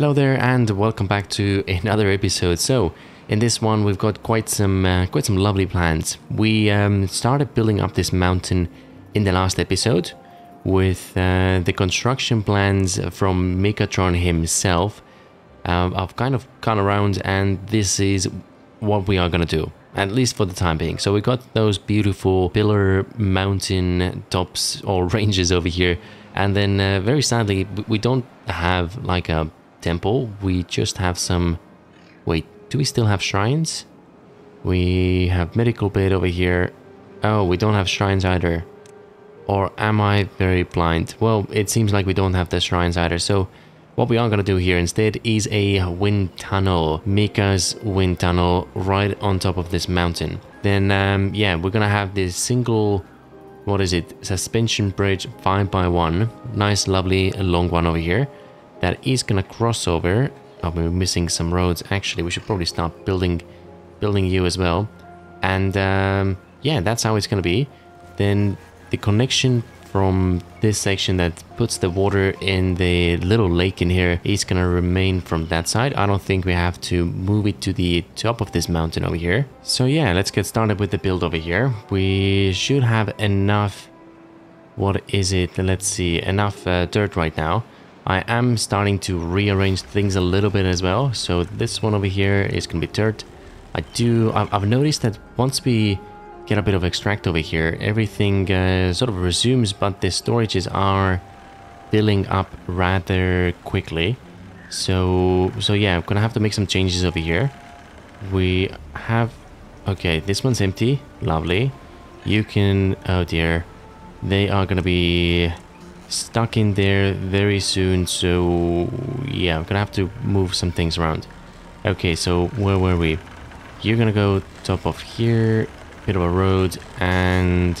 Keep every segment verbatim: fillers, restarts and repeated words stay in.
Hello there and welcome back to another episode. So in this one we've got quite some uh, quite some lovely plans. We um, started building up this mountain in the last episode with uh, the construction plans from Megatron himself. Uh, I've kind of gone around and this is what we are going to do, at least for the time being. So we got those beautiful pillar mountain tops or ranges over here, and then uh, very sadly we don't have like a temple. We just have some... wait, do we still have shrines? We have medical bed over here. Oh, we don't have shrines either. Or am I very blind? Well, it seems like we don't have the shrines either. So what we are going to do here instead is a wind tunnel. Mika's wind tunnel right on top of this mountain. Then, um, yeah, we're going to have this single... what is it? Suspension bridge five by one. Nice, lovely, long one over here. That is gonna cross over. Oh, we're missing some roads. Actually, we should probably start building, building you as well. And um, yeah, that's how it's gonna be. Then the connection from this section that puts the water in the little lake in here is gonna remain from that side. I don't think we have to move it to the top of this mountain over here. So yeah, let's get started with the build over here. We should have enough. What is it? Let's see. Enough uh, dirt right now. I am starting to rearrange things a little bit as well. So this one over here is going to be dirt. I do... I've noticed that once we get a bit of extract over here, everything uh, sort of resumes, but the storages are filling up rather quickly. So, so yeah, I'm going to have to make some changes over here. We have... okay, this one's empty. Lovely. You can... oh dear. They are going to be... stuck in there very soon, so yeah, I'm gonna have to move some things around. Okay, so where were we? You're gonna go top of here, bit of a road, and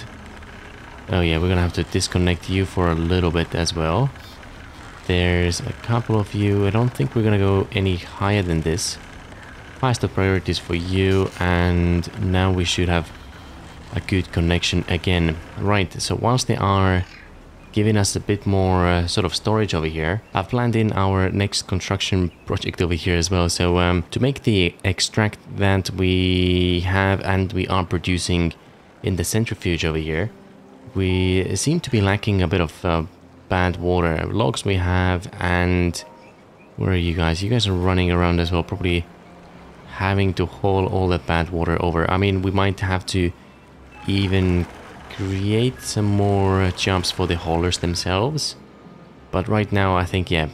oh yeah, we're gonna have to disconnect you for a little bit as well. There's a couple of you. I don't think we're gonna go any higher than this. Highest of priorities for you, and now we should have a good connection again. Right, so whilst they are giving us a bit more uh, sort of storage over here, I've planned in our next construction project over here as well. So um, to make the extract that we have and we are producing in the centrifuge over here, we seem to be lacking a bit of uh, bad water. Logs we have, and where are you guys? You guys are running around as well, probably having to haul all that bad water over. I mean, we might have to even create some more jumps for the haulers themselves, but right now I think, yeah,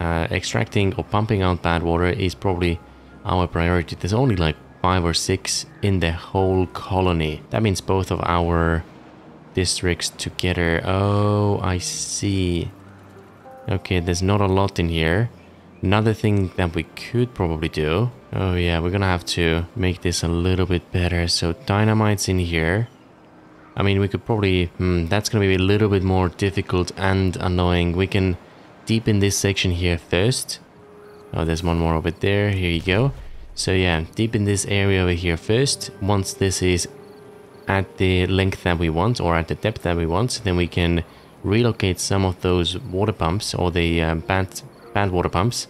uh, extracting or pumping out bad water is probably our priority. There's only like five or six in the whole colony. That means both of our districts together. Oh, I see. Okay, there's not a lot in here. Another thing that we could probably do, oh yeah, we're gonna have to make this a little bit better. So dynamite's in here. I mean, we could probably... hmm, that's going to be a little bit more difficult and annoying. We can deepen this section here first. Oh, there's one more over there. Here you go. So yeah, deepen this area over here first. Once this is at the length that we want, or at the depth that we want, then we can relocate some of those water pumps, or the uh, bad, bad water pumps,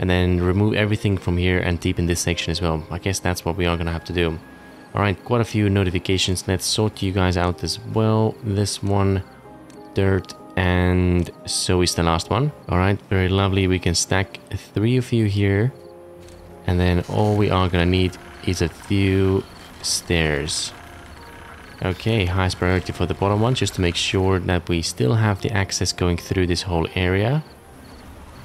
and then remove everything from here and deepen this section as well. I guess that's what we are going to have to do. Alright, quite a few notifications. Let's sort you guys out as well. This one, dirt, and so is the last one. Alright, very lovely. We can stack three of you here. And then all we are going to need is a few stairs. Okay, highest priority for the bottom one, just to make sure that we still have the access going through this whole area.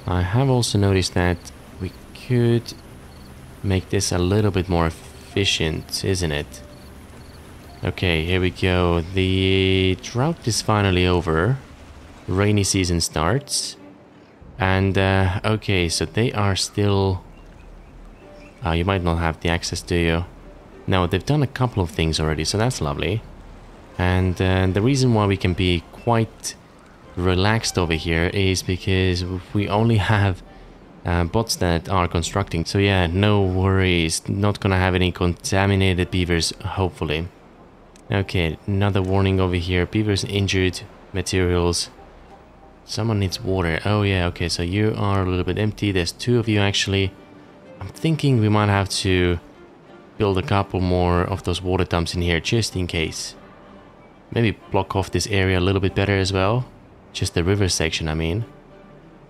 I have also noticed that we could make this a little bit more efficient. Efficient, isn't it? Okay, here we go. The drought is finally over. Rainy season starts. And, uh, okay, so they are still... Uh, you might not have the access, do you? No, they've done a couple of things already, so that's lovely. And uh, the reason why we can be quite relaxed over here is because we only have... Uh, bots that are constructing. So yeah, no worries. Not gonna have any contaminated beavers, hopefully. Okay, another warning over here. Beavers injured materials. Someone needs water. Oh yeah, okay, so you are a little bit empty. There's two of you actually. I'm thinking we might have to build a couple more of those water dumps in here just in case. Maybe block off this area a little bit better as well. Just the river section, I mean.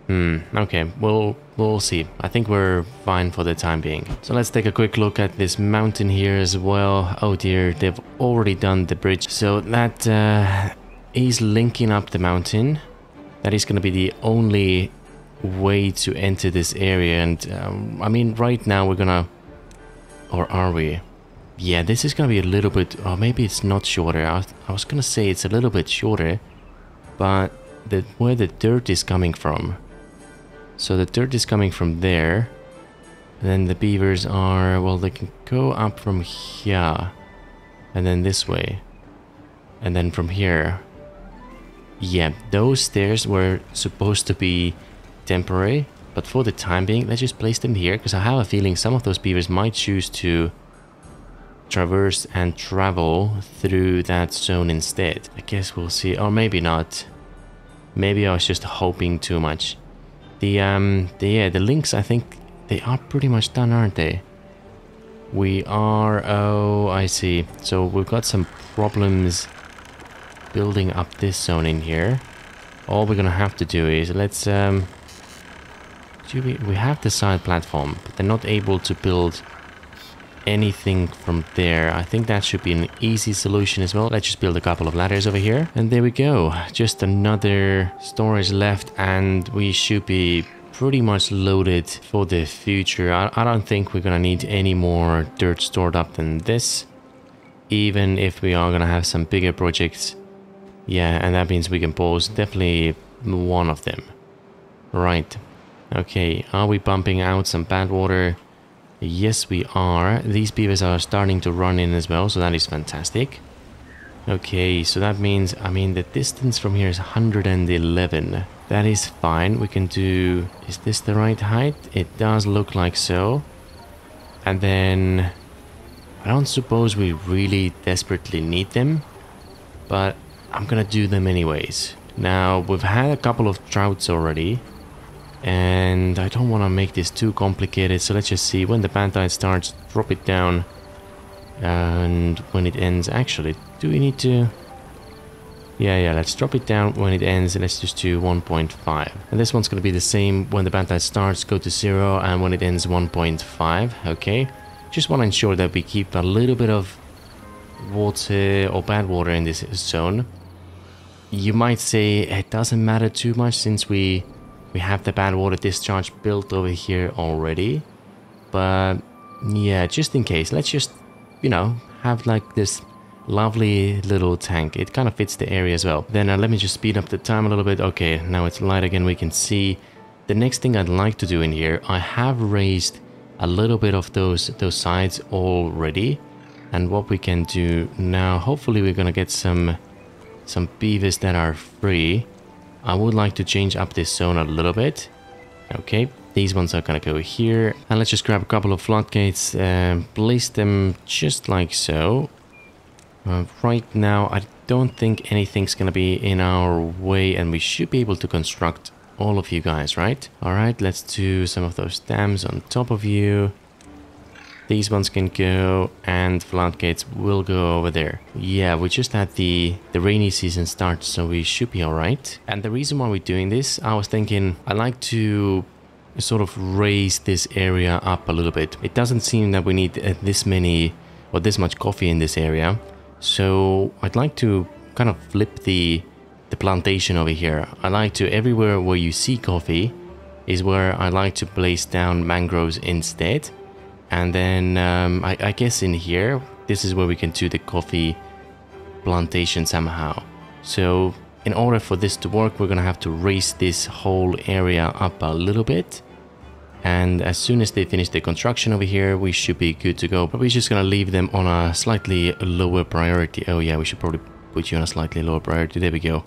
Hmm, okay, we'll, we'll see. I think we're fine for the time being. So let's take a quick look at this mountain here as well. Oh dear, they've already done the bridge. So that uh, is linking up the mountain. That is going to be the only way to enter this area. And um, I mean, right now we're going to... Or are we? Yeah, this is going to be a little bit... Or maybe it's not shorter. I was, I was going to say it's a little bit shorter. But the, where the dirt is coming from... So the dirt is coming from there. And then the beavers are... Well, they can go up from here. And then this way. And then from here. Yeah, those stairs were supposed to be temporary. But for the time being, let's just place them here. Because I have a feeling some of those beavers might choose to traverse and travel through that zone instead. I guess we'll see. Or maybe not. Maybe I was just hoping too much. The, um, the, yeah, the links, I think, they are pretty much done, aren't they? We are, oh, I see. So we've got some problems building up this zone in here. All we're gonna have to do is, let's, um... do we, we have the side platform, but they're not able to build anything from there. I think that should be an easy solution as well. Let's just build a couple of ladders over here, and there we go. Just another storage left, and we should be pretty much loaded for the future. I, I don't think we're gonna need any more dirt stored up than this, even if we are gonna have some bigger projects. Yeah, and that means we can pause definitely one of them, right? Okay, are we pumping out some bad water? Yes, we are. These beavers are starting to run in as well, so that is fantastic. Okay, so that means, I mean, the distance from here is one hundred eleven. That is fine. We can do... Is this the right height? It does look like so. And then... I don't suppose we really desperately need them, but I'm gonna do them anyways. Now, we've had a couple of droughts already. And I don't want to make this too complicated, so let's just see. When the pantite starts, drop it down. And when it ends, actually, do we need to... Yeah, yeah, let's drop it down when it ends, and let's just do one point five. And this one's going to be the same. When the pantite starts, go to zero, and when it ends, one point five. Okay. Just want to ensure that we keep a little bit of water or bad water in this zone. You might say it doesn't matter too much since we... We have the bad water discharge built over here already, but yeah, just in case, let's just, you know, have like this lovely little tank. It kind of fits the area as well. Then uh, let me just speed up the time a little bit. Okay, now it's light again, we can see. The next thing I'd like to do in here, I have raised a little bit of those those sides already, and what we can do now, hopefully we're gonna get some some beavers that are free. I would like to change up this zone a little bit. Okay, these ones are gonna go here. And let's just grab a couple of floodgates and place them just like so. Uh, right now, I don't think anything's gonna be in our way, and we should be able to construct all of you guys, right? All right, let's do some of those dams on top of you. These ones can go, and floodgates will go over there. Yeah, we just had the, the rainy season start, so we should be all right. And the reason why we're doing this, I was thinking I like to sort of raise this area up a little bit. It doesn't seem that we need uh, this many or this much coffee in this area. So I'd like to kind of flip the, the plantation over here. I like to, everywhere where you see coffee is where I like to place down mangroves instead. And then um, I, I guess in here, this is where we can do the coffee plantation somehow. So in order for this to work, we're going to have to raise this whole area up a little bit. And as soon as they finish the construction over here, we should be good to go. But we're just going to leave them on a slightly lower priority. Oh yeah, we should probably put you on a slightly lower priority. There we go.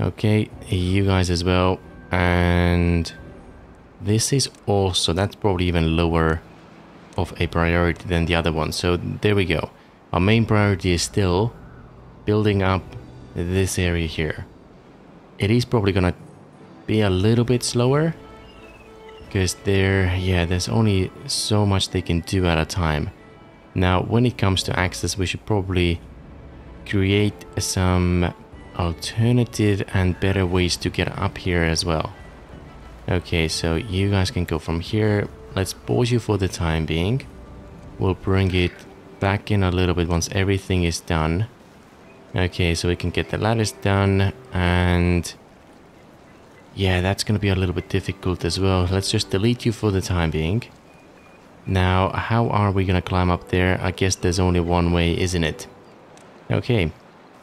Okay, you guys as well. And this is also, that's probably even lower of a priority than the other one. So there we go. Our main priority is still building up this area here. It is probably gonna be a little bit slower, because there, yeah, there's only so much they can do at a time. Now, when it comes to access, we should probably create some alternative and better ways to get up here as well. Okay, so you guys can go from here. Let's pause you for the time being. We'll bring it back in a little bit once everything is done. Okay, so we can get the ladders done, and yeah, that's gonna be a little bit difficult as well. Let's just delete you for the time being. Now, how are we gonna climb up there? I guess there's only one way, isn't it? Okay,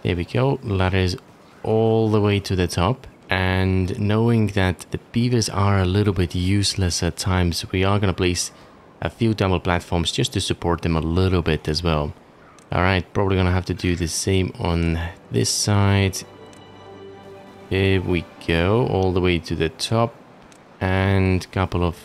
there we go. Ladders all the way to the top. And knowing that the beavers are a little bit useless at times, we are gonna place a few double platforms just to support them a little bit as well. Alright, probably gonna have to do the same on this side. There we go, all the way to the top. And a couple of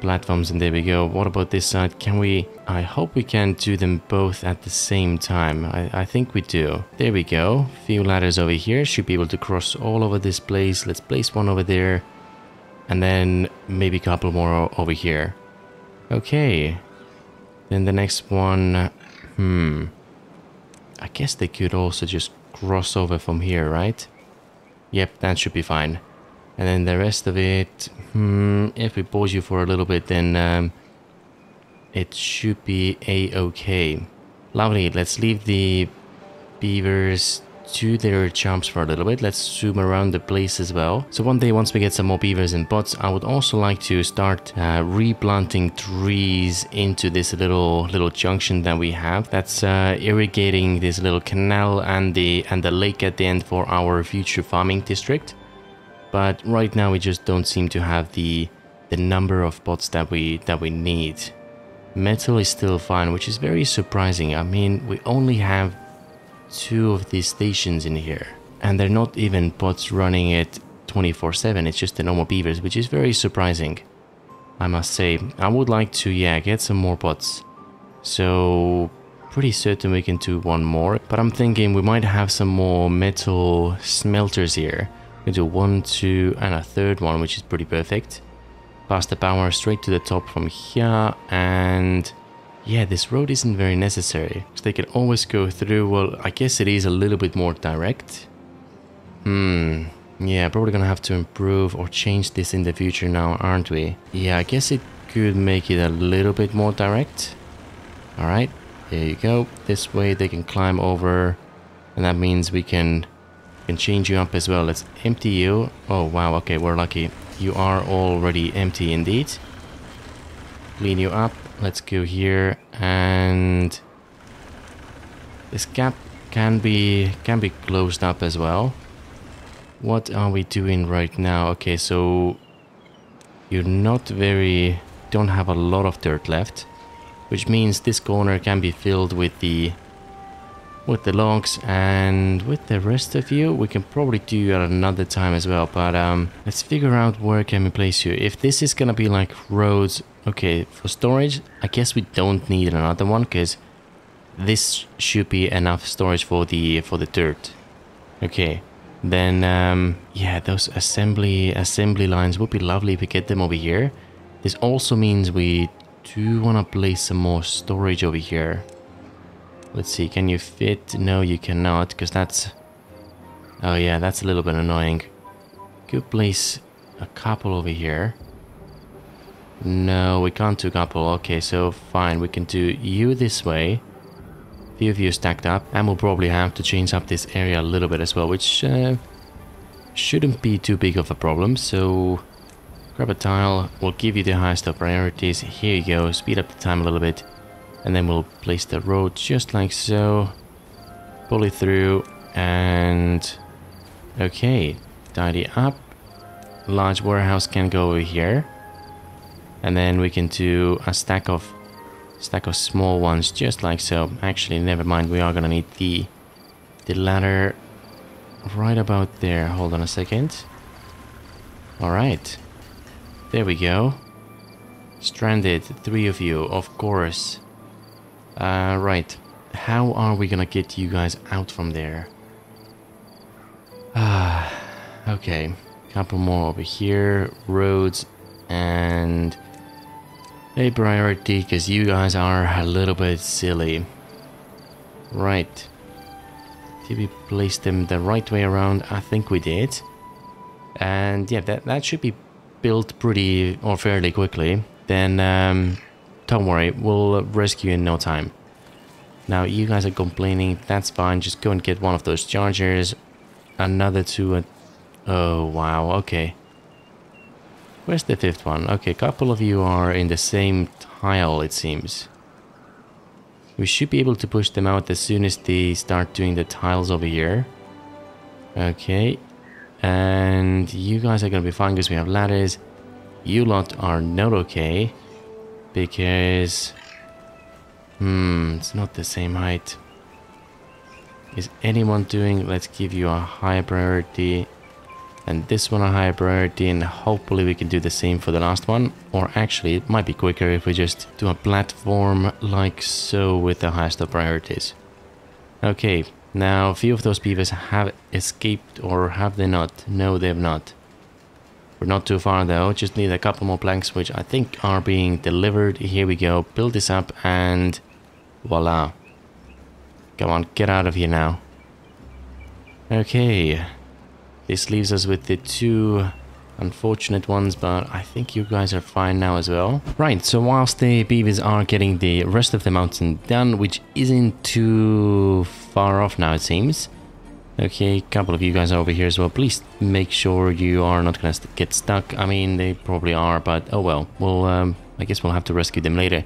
platforms, and there we go. What about this side? Can we... I hope we can do them both at the same time. I, I think we do. There we go. Few ladders over here. Should be able to cross all over this place. Let's place one over there. And then maybe a couple more over here. Okay. Then the next one... Hmm. I guess they could also just cross over from here, right? Yep, that should be fine. And then the rest of it, hmm, if we pause you for a little bit, then um, it should be a-okay. Lovely, let's leave the beavers to their jumps for a little bit. Let's zoom around the place as well. So one day, once we get some more beavers and bots, I would also like to start uh, replanting trees into this little little junction that we have. That's uh, irrigating this little canal and the and the lake at the end for our future farming district. But right now we just don't seem to have the the number of bots that we that we need. Metal is still fine, which is very surprising. I mean, we only have two of these stations in here, and they're not even bots running it twenty-four seven. It's just the normal beavers, which is very surprising, I must say. I would like to, yeah, get some more bots. So pretty certain we can do one more, but I'm thinking we might have some more metal smelters here. We do one, two, and a third one, which is pretty perfect. Pass the power straight to the top from here, and yeah, this road isn't very necessary, because they can always go through. Well, I guess it is a little bit more direct. Hmm. Yeah, probably gonna have to improve or change this in the future now, aren't we? Yeah, I guess it could make it a little bit more direct. Alright, there you go. This way they can climb over, and that means we can... can change you up as well. Let's empty you. Oh wow, okay, we're lucky. You are already empty indeed. Clean you up. Let's go here, and this gap can be can be closed up as well. What are we doing right now? Okay, so you're not very don't have a lot of dirt left, which means this corner can be filled with the with the logs, and with the rest of you we can probably do at another time as well. But um let's figure out where can we place you. If this is gonna be like roads, okay, for storage I guess we don't need another one, because this should be enough storage for the for the dirt. Okay, then um yeah, those assembly assembly lines would be lovely if we get them over here. This also means we do want to place some more storage over here. Let's see, can you fit? No, you cannot, because that's... Oh yeah, that's a little bit annoying. Could place a couple over here. No, we can't do a couple. Okay, so fine, we can do you this way. A few of you stacked up. And we'll probably have to change up this area a little bit as well, which uh, shouldn't be too big of a problem. So grab a tile, we'll give you the highest of priorities. Here you go, speed up the time a little bit. And then we'll place the road just like so. Pull it through, and... Okay, tidy up. Large warehouse can go over here. And then we can do a stack of stack of small ones just like so. Actually, never mind, we are gonna need the, the ladder right about there. Hold on a second. Alright, there we go. Stranded, three of you, of course. Uh, right, how are we gonna get you guys out from there? Ah, Okay, couple more over here, roads and a priority, because you guys are a little bit silly. Right. Did we place them the right way around? I think we did. And yeah, that, that should be built pretty or fairly quickly. Then um, don't worry, we'll rescue in no time. Now you guys are complaining, that's fine, just go and get one of those chargers. Another two. Uh, oh wow, okay. Where's the fifth one? Okay, a couple of you are in the same tile, it seems. We should be able to push them out as soon as they start doing the tiles over here. Okay. And you guys are going to be fine because we have ladders. You lot are not okay. Because... Hmm, it's not the same height. Is anyone doing... Let's give you a higher priority. And this one a higher priority. And hopefully we can do the same for the last one. Or actually, it might be quicker if we just do a platform like so with the highest of priorities. Okay. Now, a few of those beavers have escaped, or have they not? No, they have not. We're not too far though, just need a couple more planks, which I think are being delivered. Here we go, build this up and voila. Come on, get out of here now. Okay, this leaves us with the two unfortunate ones, but I think you guys are fine now as well. Right, so whilst the beavers are getting the rest of the mountain done, which isn't too far off now, it seems. Okay, a couple of you guys are over here as well. Please make sure you are not gonna st get stuck. I mean, they probably are, but oh well. We'll, um, I guess we'll have to rescue them later.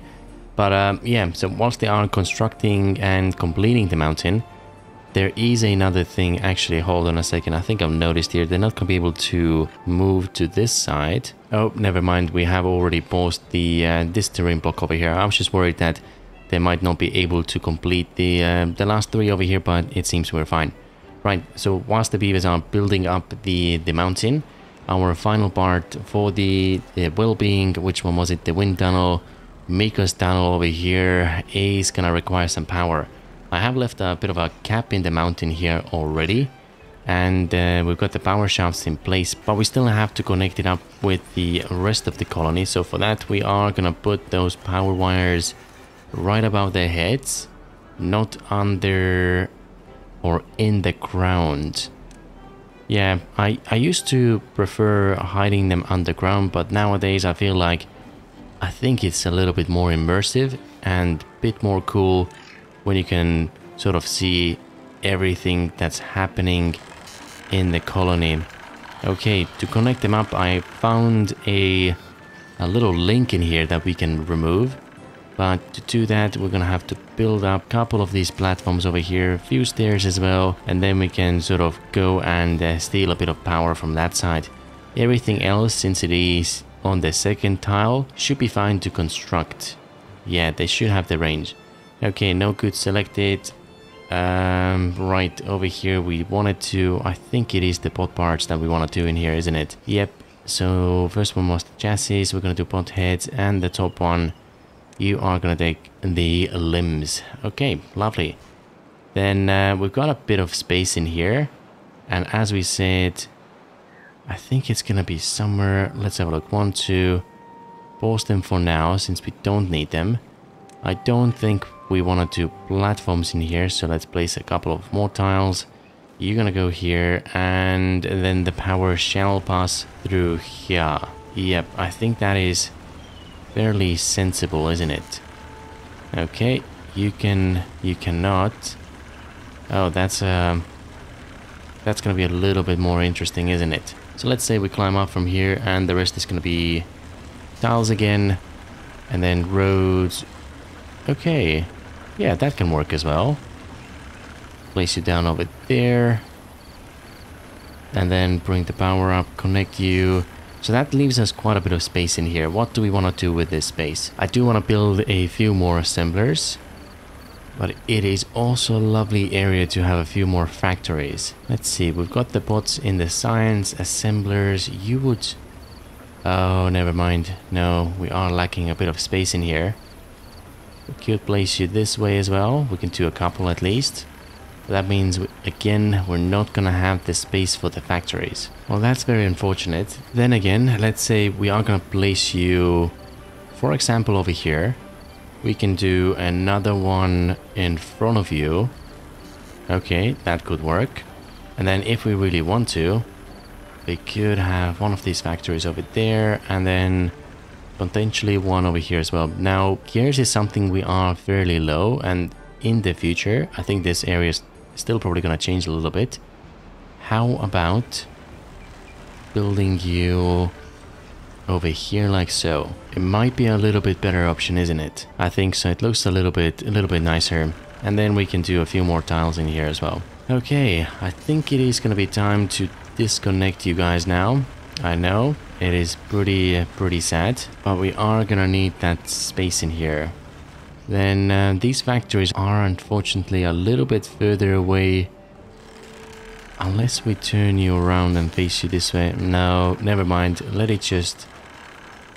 But um, yeah, so whilst they are constructing and completing the mountain, there is another thing. Actually, hold on a second. I think I've noticed here they're not going to be able to move to this side. Oh, never mind. We have already paused the uh, this terrain block over here. I was just worried that they might not be able to complete the uh, the last three over here, but it seems we're fine. Right. So whilst the beavers are building up the the mountain, our final part for the, the well-being, which one was it? The wind tunnel, Mika's tunnel over here is gonna require some power. I have left a bit of a cap in the mountain here already, and uh, we've got the power shafts in place, but we still have to connect it up with the rest of the colony. So for that we are gonna put those power wires right above their heads, not under or in the ground. Yeah, I, I used to prefer hiding them underground, but nowadays I feel like I think it's a little bit more immersive and a bit more cool when you can sort of see everything that's happening in the colony. Okay, to connect them up, I found a, a little link in here that we can remove. But to do that, we're gonna have to build up a couple of these platforms over here, a few stairs as well, and then we can sort of go and uh, steal a bit of power from that side. Everything else, since it is on the second tile, should be fine to construct. Yeah, they should have the range. Okay, no good selected. Um, right, over here we wanted to... I think it is the pod parts that we want to do in here, isn't it? Yep. So, first one was the chassis. We're going to do pod heads. And the top one, you are going to take the limbs. Okay, lovely. Then uh, we've got a bit of space in here. And as we said, I think it's going to be somewhere... Let's have a look. One, two... Pause them for now, since we don't need them. I don't think... We want to do platforms in here, so let's place a couple of more tiles. You're gonna go here, and then the power shall pass through here. Yep, I think that is fairly sensible, isn't it? Okay, you can, you cannot. Oh, that's um, that's gonna be a little bit more interesting, isn't it? So let's say we climb up from here, and the rest is gonna be tiles again, and then roads. Okay, yeah, that can work as well. Place you down over there. And then bring the power up, connect you. So that leaves us quite a bit of space in here. What do we want to do with this space? I do want to build a few more assemblers. But it is also a lovely area to have a few more factories. Let's see, we've got the pots in the science, assemblers. You would... Oh, never mind. No, we are lacking a bit of space in here. We could place you this way as well. We can do a couple at least. That means, again, we're not gonna have the space for the factories. Well, that's very unfortunate. Then again, let's say we are gonna place you, for example, over here. We can do another one in front of you. Okay, that could work. And then if we really want to, we could have one of these factories over there, and then potentially one over here as well. Now, gears is something we are fairly low, and in the future, I think this area is still probably going to change a little bit. How about building you over here like so? It might be a little bit better option, isn't it? I think so. It looks a little bit, a little bit nicer. And then we can do a few more tiles in here as well. Okay, I think it is going to be time to disconnect you guys now. I know it is pretty, pretty sad, but we are going to need that space in here. Then uh, these factories are unfortunately a little bit further away. Unless we turn you around and face you this way. No, never mind. Let it just...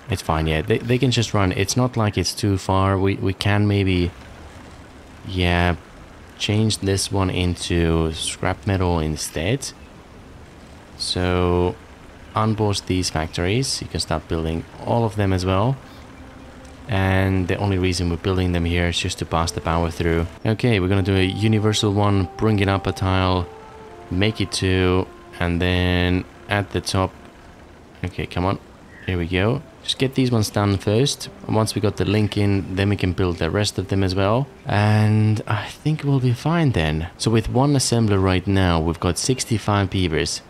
It's fine, yeah. They, they can just run. It's not like it's too far. We, we can maybe... Yeah, change this one into scrap metal instead. So, unboss these factories. You can start building all of them as well. And the only reason we're building them here is just to pass the power through. Okay, we're gonna do a universal one, bring it up a tile, make it two, and then at the top... Okay, come on. Here we go. Just get these ones done first. And once we got the link in, then we can build the rest of them as well. And I think we'll be fine then. So with one assembler right now, we've got sixty-five beavers.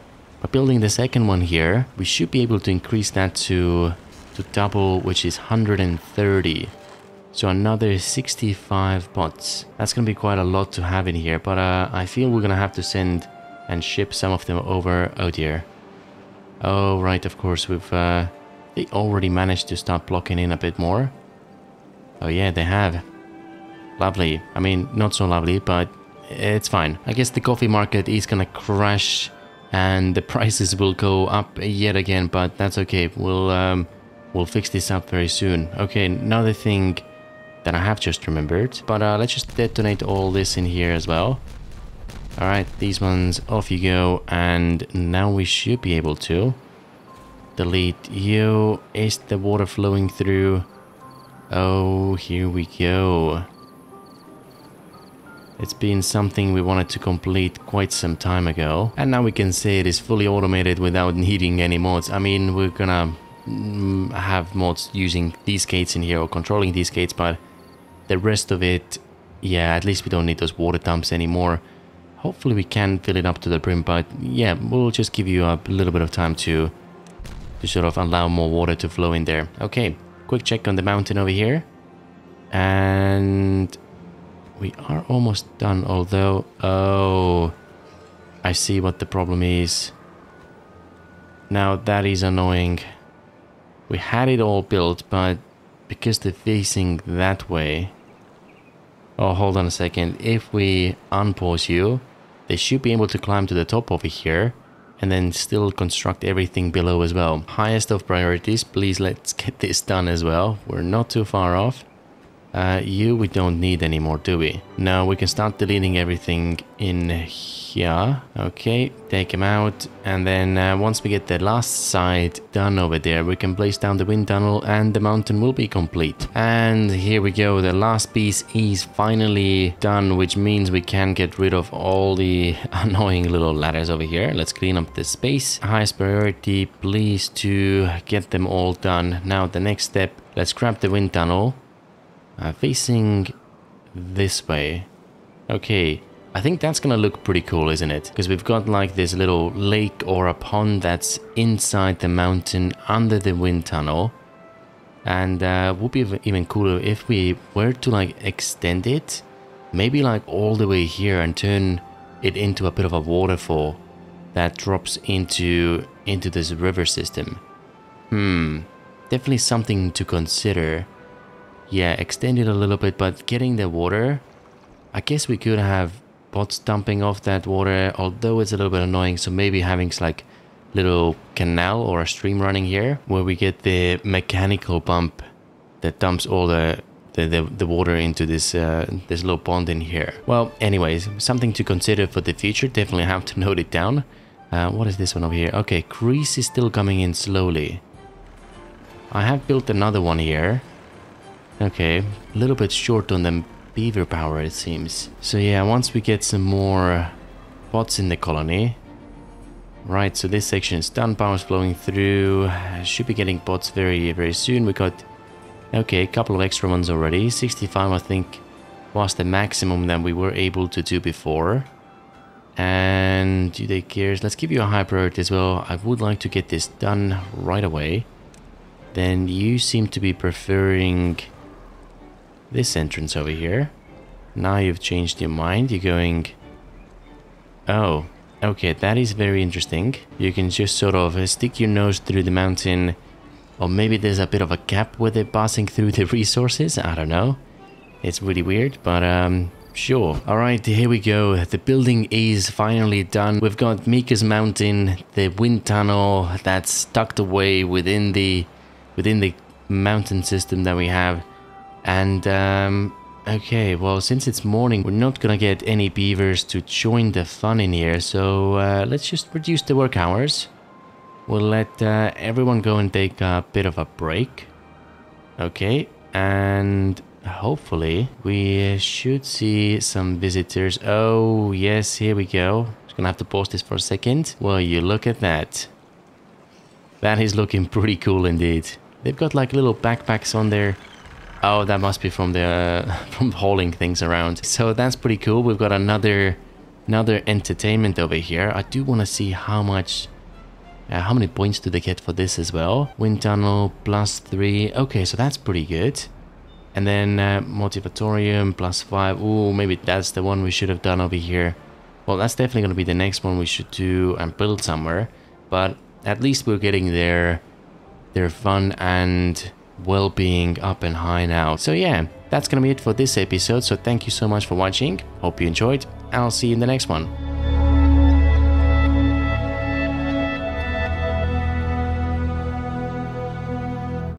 By building the second one here, we should be able to increase that to... to double, which is one hundred thirty. So another sixty-five bots. That's gonna be quite a lot to have in here, but uh, I feel we're gonna have to send and ship some of them over. Oh dear. Oh right, of course, we've uh, they already managed to start blocking in a bit more. Oh yeah, they have. Lovely. I mean, not so lovely, but it's fine. I guess the coffee market is gonna crash and the prices will go up yet again, but that's okay. We'll um, We'll fix this up very soon. Okay, another thing that I have just remembered. But uh, let's just detonate all this in here as well. Alright, these ones, off you go. And now we should be able to delete you. Is the water flowing through? Oh, here we go. It's been something we wanted to complete quite some time ago. And now we can say it is fully automated without needing any mods. I mean, we're gonna... have mods using these gates in here or controlling these gates, but the rest of it, yeah, at least we don't need those water dumps anymore. Hopefully we can fill it up to the brim, but yeah, we'll just give you a little bit of time to to sort of allow more water to flow in there. Okay, quick check on the mountain over here, and we are almost done, although oh, I see what the problem is now. That is annoying. We had it all built, but because they're facing that way... Oh, hold on a second. If we unpause you, they should be able to climb to the top over here and then still construct everything below as well. Highest of priorities, please let's get this done as well. We're not too far off. Uh, you we don't need anymore, do we? No, we can start deleting everything in here. Okay, take him out, and then uh, once we get the last side done over there, we can place down the wind tunnel and the mountain will be complete. And here we go, the last piece is finally done, which means we can get rid of all the annoying little ladders over here. Let's clean up the space. Highest priority, please, to get them all done. Now the next step, let's grab the wind tunnel. Uh, facing this way. Okay, I think that's gonna look pretty cool, isn't it? Because we've got like this little lake or a pond that's inside the mountain under the wind tunnel. And uh, would be even cooler if we were to like extend it, maybe like all the way here and turn it into a bit of a waterfall that drops into into this river system. Hmm, definitely something to consider. Yeah, extend it a little bit, but getting the water, I guess we could have bots dumping off that water, although it's a little bit annoying. So maybe having like little canal or a stream running here where we get the mechanical pump that dumps all the, the, the, the water into this, uh, this little pond in here. Well, anyways, something to consider for the future. Definitely have to note it down. Uh, what is this one over here? Okay, grease is still coming in slowly. I have built another one here. Okay, a little bit short on the beaver power, it seems. So yeah, once we get some more pots in the colony. Right, so this section is done, power's flowing through. Should be getting pots very, very soon. We got, okay, a couple of extra ones already. sixty-five, I think, was the maximum that we were able to do before. And do they care? Let's give you a high priority as well. I would like to get this done right away. Then you seem to be preferring this entrance over here. Now you've changed your mind. You're going... Oh, okay, that is very interesting. You can just sort of stick your nose through the mountain. Or maybe there's a bit of a gap with it passing through the resources. I don't know. It's really weird, but... um. Sure. All right, here we go. The building is finally done. We've got Mika's mountain, the wind tunnel that's tucked away within the within the mountain system that we have. And um, okay, well, since it's morning, we're not gonna get any beavers to join the fun in here. So uh, let's just reduce the work hours. We'll let uh, everyone go and take a bit of a break. Okay, and. Hopefully we should see some visitors. Oh yes, here we go. Just gonna have to pause this for a second. Well, you look at that. That is looking pretty cool indeed. They've got like little backpacks on there. Oh, that must be from the uh, from hauling things around. So that's pretty cool. We've got another another entertainment over here. I do want to see how much uh, how many points do they get for this as well. Wind tunnel plus three. Okay, so that's pretty good. And then uh, Motivatorium, plus five. Ooh, maybe that's the one we should have done over here. Well, that's definitely going to be the next one we should do and build somewhere. But at least we're getting their, their fun and well-being up and high now. So yeah, that's going to be it for this episode. So thank you so much for watching. Hope you enjoyed. And I'll see you in the next one.